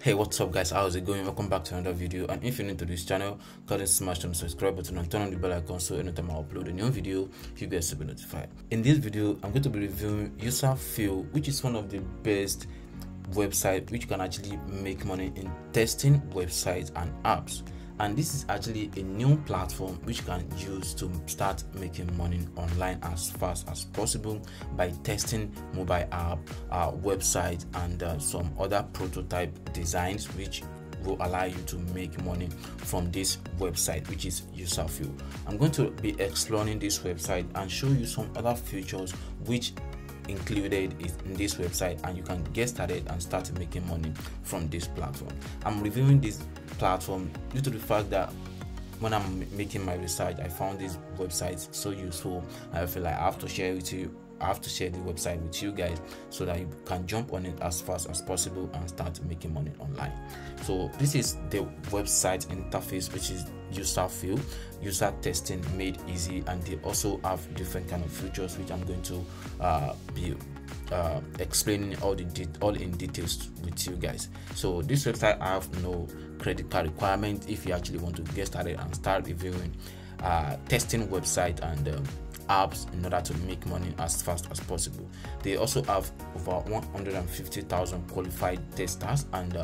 Hey, what's up guys, how's it going? Welcome back to another video, and if you're new to this channel, go ahead and smash the subscribe button and turn on the bell icon so anytime I upload a new video you guys will be notified. In this video I'm going to be reviewing Userfeel, which is one of the best websites which can actually make money in testing websites and apps. And this is actually a new platform which can use to start making money online as fast as possible by testing mobile app, website, and some other prototype designs which will allow you to make money from this website, which is Userfeel. I'm going to be exploring this website and show you some other features which included in this website, and you can get started and start making money from this platform. I'm reviewing this platform due to the fact that when I'm making my research, I found this website so useful. I feel like I have to share with you. I have to share the website with you guys so that you can jump on it as fast as possible and start making money online. So this is the website interface, which is Userfeel, user testing made easy, and they also have different kind of features which I'm going to be explaining all in details with you guys. So this website, I have no credit card requirement if you actually want to get started and start reviewing testing website and apps in order to make money as fast as possible. They also have over 150,000 qualified testers and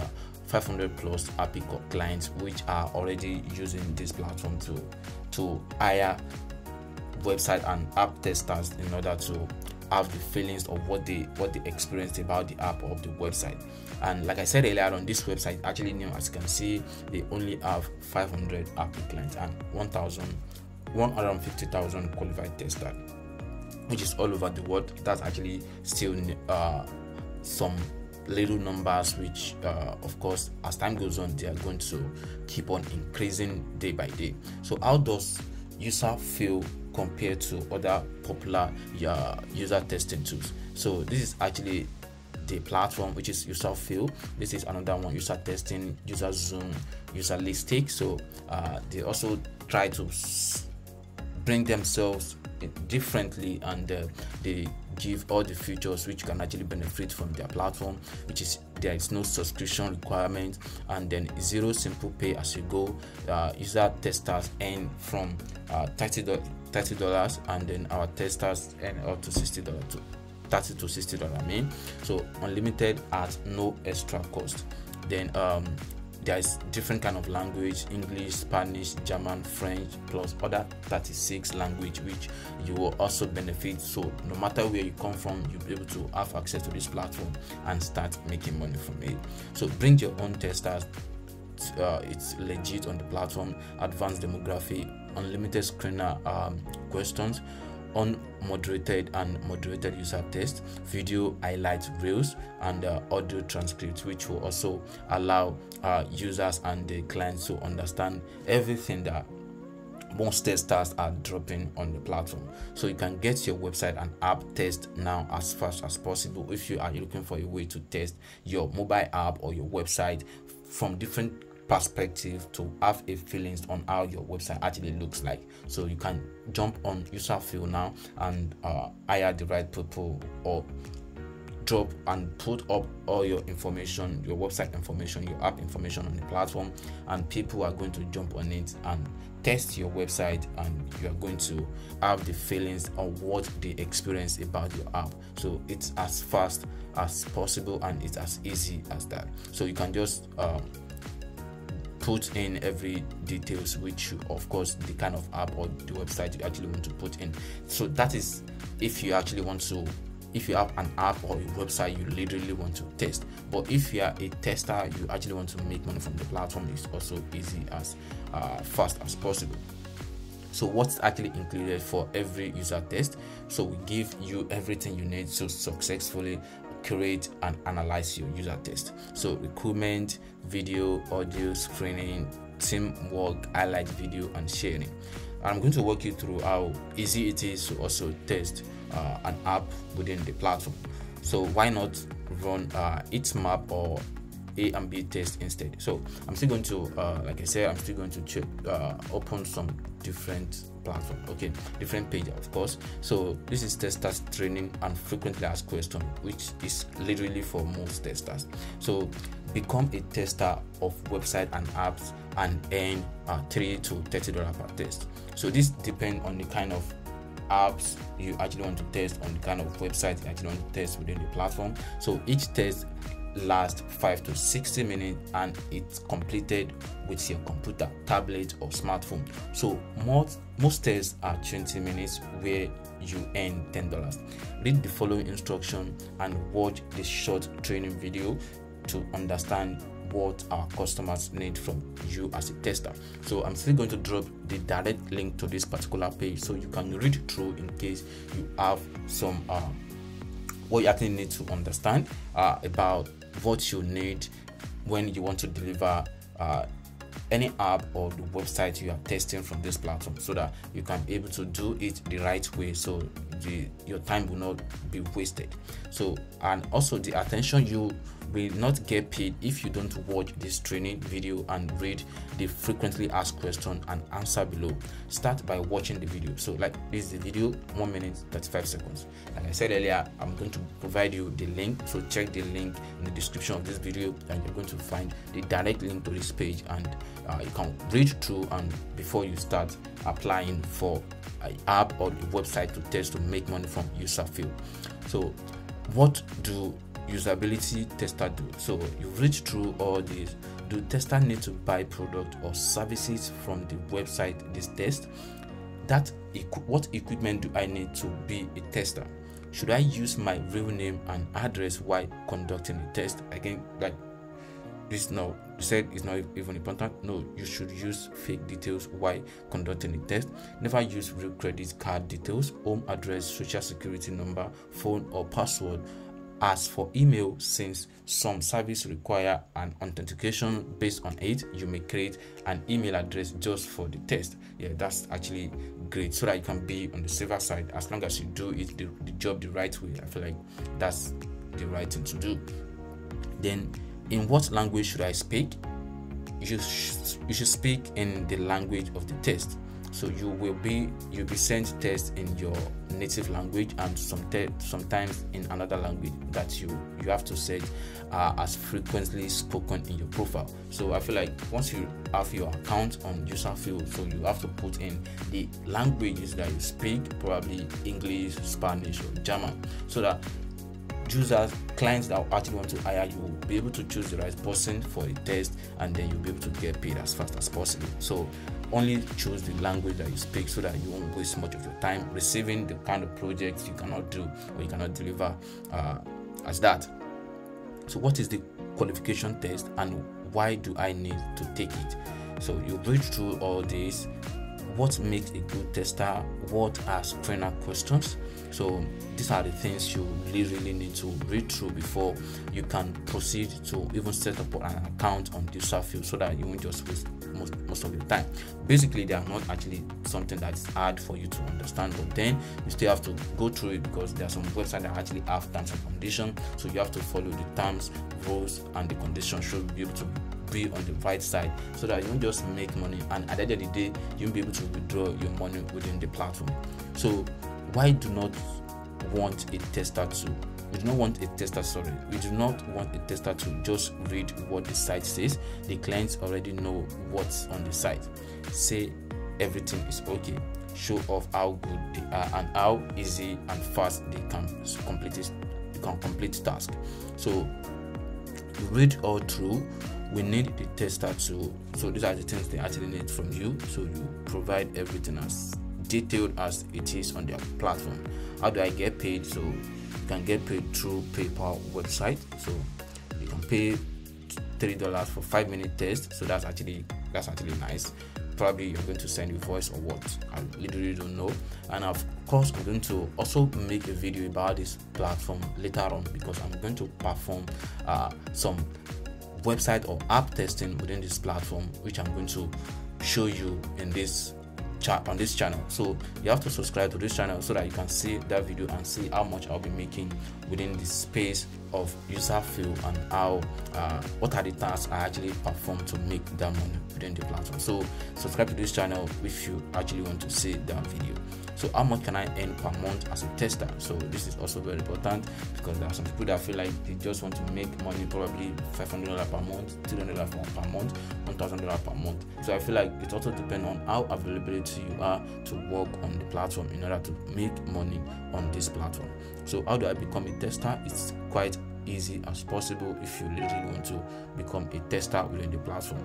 500 plus happy clients which are already using this platform to hire website and app testers in order to have the feelings of what they experienced about the app or the website. And like I said earlier on, this website actually new. As you can see, they only have 500 happy clients and 150,000 qualified testers, which is all over the world. That's actually still some little numbers which of course as time goes on they are going to keep on increasing day by day. So how does Userfeel compared to other popular user testing tools? So this is actually the platform which is Userfeel. This is another one, Usertesting, Userzoom, Userlistic. So they also try to bring themselves differently, and they give all the features which can actually benefit from their platform, which is there is no subscription requirement, and then zero simple pay as you go. User testers earn from $30, and then our testers earn up to $60 too. $30 to $60, I mean. So unlimited at no extra cost. Then there's different kind of language: English, Spanish, German, French, plus other 36 language which you will also benefit. So no matter where you come from, you'll be able to have access to this platform and start making money from it. so bring your own testers. It's legit on the platform. Advanced demography, unlimited screener questions, unmoderated and moderated user tests, video highlights, reels, and audio transcripts, which will also allow users and the clients to understand everything that most testers are dropping on the platform. So you can get your website and app test now as fast as possible if you are looking for a way to test your mobile app or your website from different perspective to have a feelings on how your website actually looks like. So you can jump on Userfeel now and hire the right people, or drop and put up all your information, your website information, your app information on the platform, and people are going to jump on it and test your website, and you are going to have the feelings of what they experience about your app. So it's as fast as possible and it's as easy as that. So you can just put in every details which you, of course the kind of app or the website you actually want to put in. So that is if you actually want to, if you have an app or a website you literally want to test. But if you are a tester, you actually want to make money from the platform, it's also easy as fast as possible. So what's actually included for every user test? So we give you everything you need to successfully create and analyze your user test. So recruitment, video, audio, screening, teamwork, highlight video, and sharing. I'm going to walk you through how easy it is to also test an app within the platform. So why not run its map or A and B test instead? So I'm still going to, like I said, I'm still going to check, open some different platform. Okay, different page, of course. So this is testers training and frequently asked question, which is literally for most testers. So become a tester of website and apps and earn $3 to $30 per test. So this depends on the kind of apps you actually want to test, on the kind of website you actually want to test within the platform. So each test lasts 5 to 60 minutes and it's completed with your computer, tablet or smartphone. So most tests are 20 minutes where you earn $10. Read the following instruction and watch this short training video to understand what our customers need from you as a tester. So I'm still going to drop the direct link to this particular page so you can read through in case you have some what you actually need to understand about what you need when you want to deliver any app or the website you are testing from this platform, so that you can be able to do it the right way, so your time will not be wasted. So, and also the attention, you will not get paid if you don't watch this training video and read the frequently asked question and answer below. Start by watching the video. So like this is the video, 1 minute 35 seconds. Like I said earlier, I'm going to provide you the link, so check the link in the description of this video and you're going to find the direct link to this page, and you can read through and before you start applying for an app or the website to test to make money from Userfeel. So what do usability tester do? So you read through all this. Do tester need to buy product or services from the website this test? What equipment do I need to be a tester? Should I use my real name and address while conducting a test? Again, like this, now said it's not even important. No, you should use fake details while conducting a test. Never use real credit card details, home address, social security number, phone or password. As for email, since some services require an authentication based on it, you may create an email address just for the test. Yeah, that's actually great, so that you can be on the safer side. As long as you do it the job the right way, I feel like that's the right thing to do. Then, in what language should I speak? You should speak in the language of the test. So you'll be sent tests in your native language and sometimes in another language that you have to set as frequently spoken in your profile. So I feel like once you have your account on Userfeel, so you have to put in the languages that you speak, probably English, Spanish or German, so that users, clients that actually want to hire you will be able to choose the right person for a test, and then you'll be able to get paid as fast as possible. So only choose the language that you speak so that you won't waste much of your time receiving the kind of projects you cannot do or you cannot deliver as that. So what is the qualification test and why do I need to take it? So you read through all this. What makes a good tester? What are screener questions? So these are the things you really need to read through before you can proceed to even set up an account on Userfeel, so that you won't just waste most of your time. Basically, they are not actually something that's hard for you to understand, but then you still have to go through it because there are some websites that actually have terms and conditions, so you have to follow the terms, rules and the conditions should be able to be on the right side, so that you don't just make money and at the end of the day you'll be able to withdraw your money within the platform. So we do not want a tester to just read what the site says. The clients already know what's on the site. Say everything is okay. Show off how good they are and how easy and fast they can complete task. So you read all through. We need the tester so these are the things they actually need from you. So you provide everything as detailed as it is on their platform. How do I get paid? So you can get paid through PayPal website. So you can pay $3 for 5-minute test. So that's actually nice. Probably you're going to send your voice or what, I literally don't know. And of course I'm going to also make a video about this platform later on, because I'm going to perform some website or app testing within this platform, which I'm going to show you in this on this channel. So you have to subscribe to this channel so that you can see that video and see how much I'll be making within the space of Userfeel and how what are the tasks I actually perform to make that money within the platform. So subscribe to this channel if you actually want to see that video. So how much can I earn per month as a tester? So this is also very important because there are some people that feel like they just want to make money, probably $500 per month, $300 per month, $1,000 per month. So I feel like it also depends on how available you are to work on the platform in order to make money on this platform. So how do I become a tester? It's quite easy as possible if you literally want to become a tester within the platform.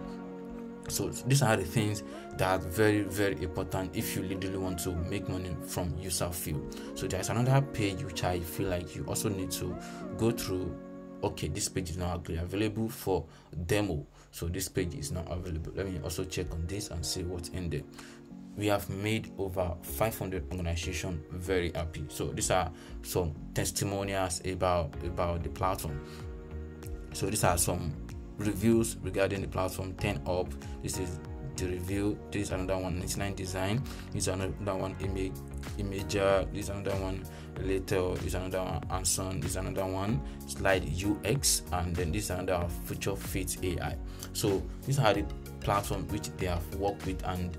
So these are the things that are very, very important if you literally want to make money from Userfeel. So there's another page which I feel like you also need to go through. Okay, this page is not actually available for demo, so this page is not available. Let me also check on this and see what's in there. We have made over 500 organizations very happy. So these are some testimonials about the platform. So these are some reviews regarding the platform. 10 up, this is the review. This is another one, 99 design. This is another one, imager. This is another one, later. This is another one, Anson. This is another one, slide UX. And then this is another, future fit AI. So these are the platform which they have worked with, and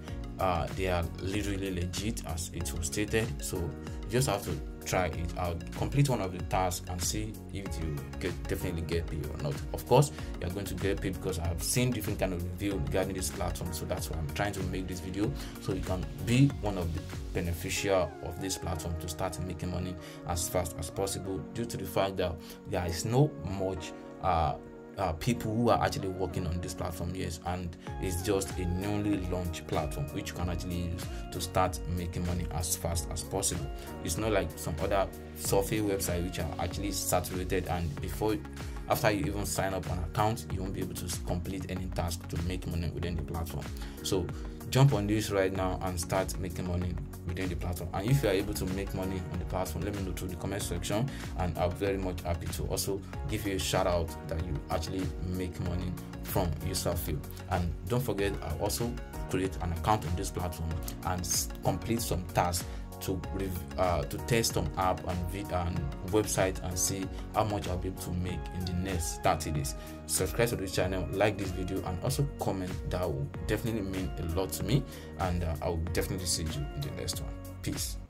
they are literally legit as it was stated. So you just have to try it out, complete one of the tasks and see if you definitely get paid or not. Of course you're going to get paid because I've seen different kind of review regarding this platform. So that's why I'm trying to make this video, so you can be one of the beneficiary of this platform to start making money as fast as possible, due to the fact that there is no much people who are actually working on this platform. Yes, and it's just a newly launched platform which you can actually use to start making money as fast as possible. It's not like some other software website which are actually saturated, and after you even sign up an account, you won't be able to complete any task to make money within the platform. So jump on this right now and start making money within the platform. And if you are able to make money on the platform, let me know through the comment section, and I'm very much happy to also give you a shout out that you actually make money from Userfeel. And don't forget, I also create an account on this platform and complete some tasks to test some app and website and see how much I'll be able to make in the next 30 days. Subscribe to this channel, like this video, and also comment. That will definitely mean a lot to me, and I'll definitely see you in the next one. Peace.